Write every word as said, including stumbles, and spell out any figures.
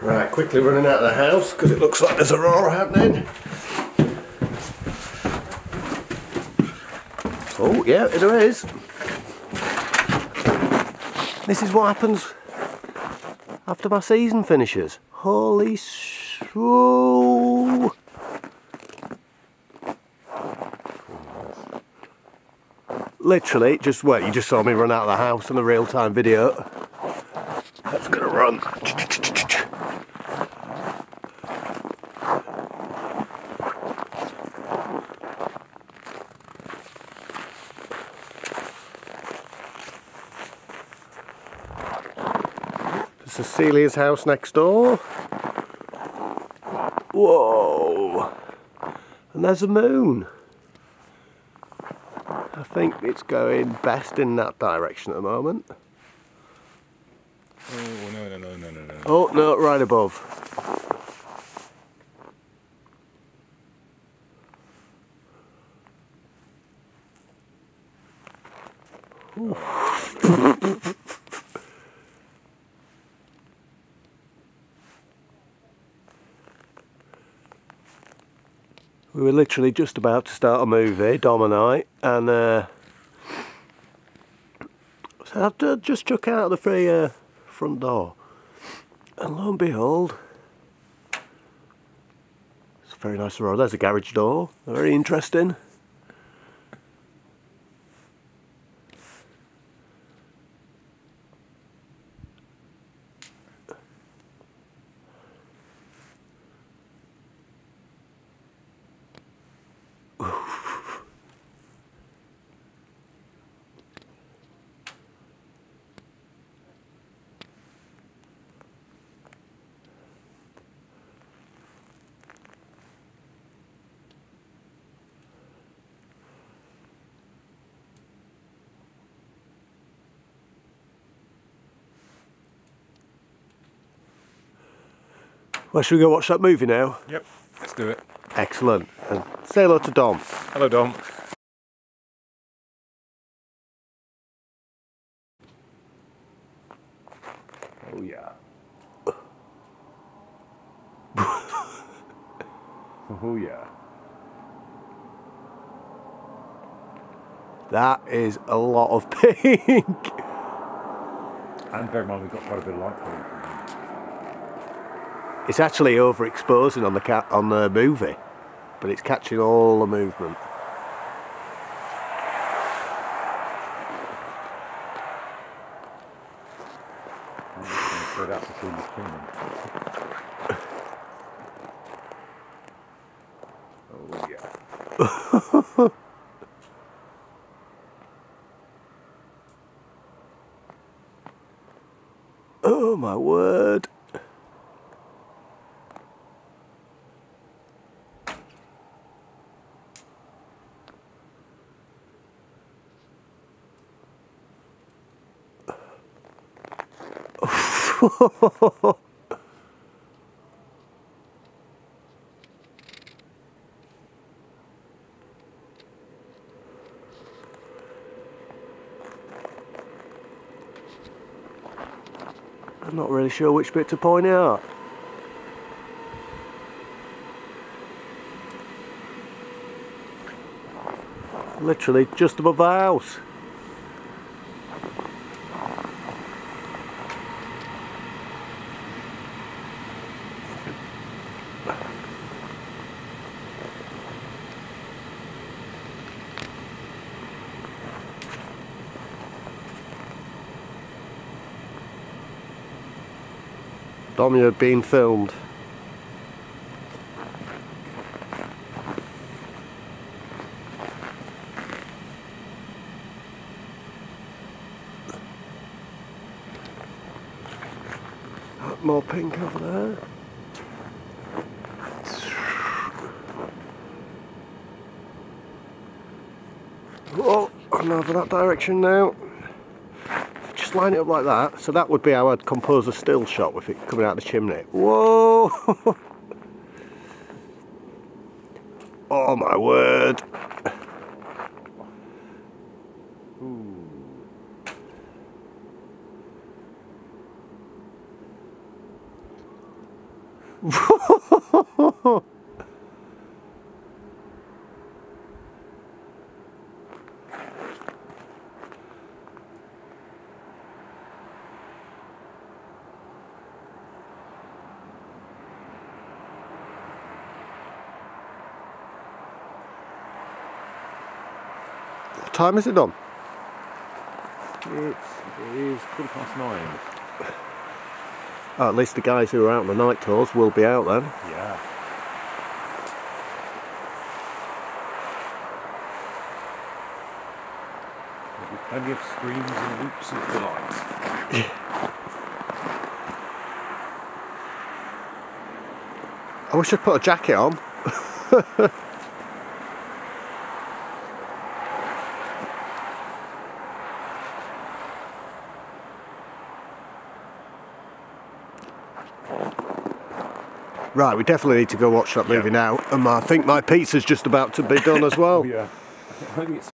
Right, quickly running out of the house because it looks like there's an aurora happening. Oh yeah, there is. This is what happens after my season finishes. Holy sh... Whoa. Literally, just wait, you just saw me run out of the house in a real-time video. That's gonna run. Celia's house next door. Whoa! And there's a moon. I think it's going best in that direction at the moment. Oh no no no no no no! Oh no! Right above. We were literally just about to start a movie, Dom and I, and uh, so I just chuck out the free uh, front door, and lo and behold, it's a very nice road. There's a garage door, very interesting. Well, should we go watch that movie now? Yep, let's do it. Excellent. And say hello to Dom. Hello, Dom. Oh, yeah. Oh, yeah. That is a lot of pink. And bear in mind, we've got quite a bit of light for you. It's actually overexposing on the cat on the movie, but it's catching all the movement. Oh yeah. Oh my word. I'm not really sure which bit to point out. Literally just above the house. Dom, you're being filmed. More pink over there. Oh, I'm over that direction now. Line it up like that, so that would be how I'd compose a still shot with it coming out the chimney. Whoa! Oh my word! Ooh. What time is it on? It's, it is quarter past nine. Oh, at least the guys who are out on the night tours will be out then. Yeah. There'll be plenty of screams and loops of delight. I wish I'd put a jacket on. Right, we definitely need to go watch that movie yeah. now. And I think my pizza's just about to be done as well. Yeah. I think it's